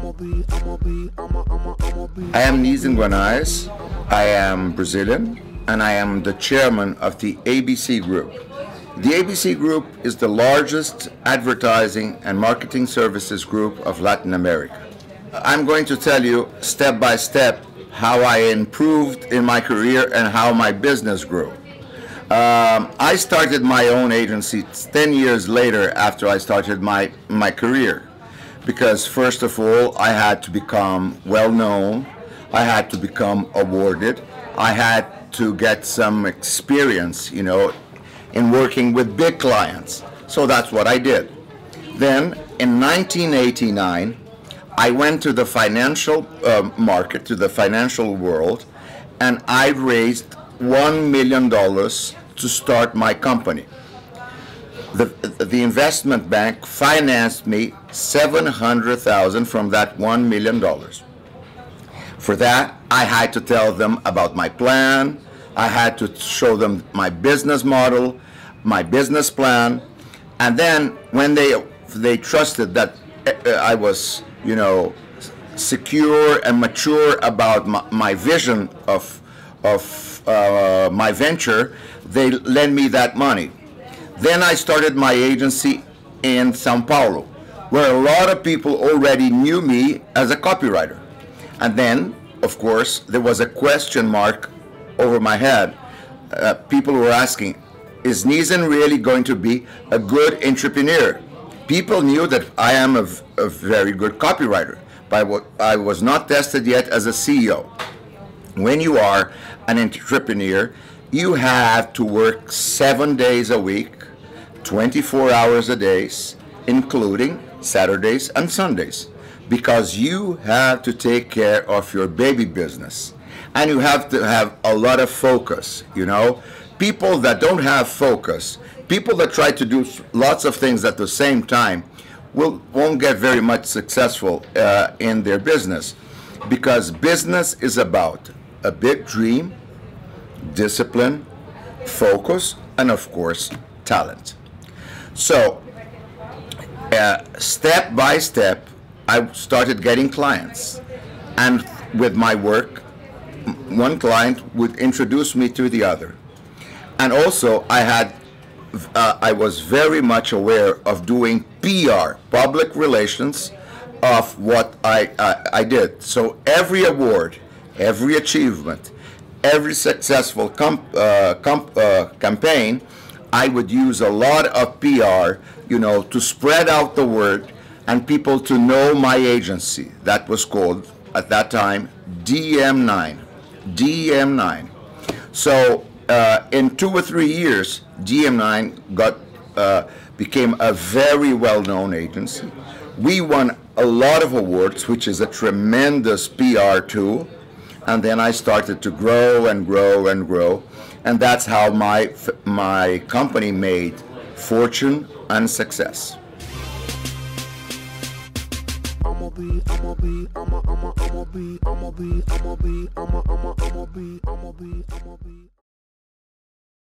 I am Nizan Guanaes. I am Brazilian and I am the chairman of the ABC Group. The ABC Group is the largest advertising and marketing services group of Latin America. I'm going to tell you step by step how I improved in my career and how my business grew. I started my own agency 10 years later after I started my career, because first of all I had to become well known, I had to become awarded, I had to get some experience, you know, in working with big clients. So that's what I did. Then in 1989 I went to the financial market, to the financial world, and I raised $1 million to start my company. The investment bank financed me $700,000 from that $1 million. For that, I had to tell them about my plan, I had to show them my business model, my business plan, and then when they trusted that I was, you know, secure and mature about my vision of my venture, they lend me that money. Then I started my agency in Sao Paulo, where a lot of people already knew me as a copywriter. And then, of course, there was a question mark over my head. People were asking, is Nizan really going to be a good entrepreneur? People knew that I am a very good copywriter, but I was not tested yet as a CEO. When you are an entrepreneur, you have to work 7 days a week, 24 hours a day, including Saturdays and Sundays, because you have to take care of your baby business and you have to have a lot of focus, you know. People that don't have focus, people that try to do lots of things at the same time won't get very much successful in their business, because business is about a big dream, discipline, focus, and of course talent. So step by step I started getting clients, and with my work one client would introduce me to the other. And also I was very much aware of doing PR, public relations, of what I did. So every award, every achievement, every successful campaign, I would use a lot of PR, you know, to spread out the word and people to know my agency. That was called, at that time, DM9. DM9. So in 2 or 3 years, DM9 became a very well-known agency. We won a lot of awards, which is a tremendous PR tool. And then I started to grow and grow and grow, and that's how my company made fortune and success.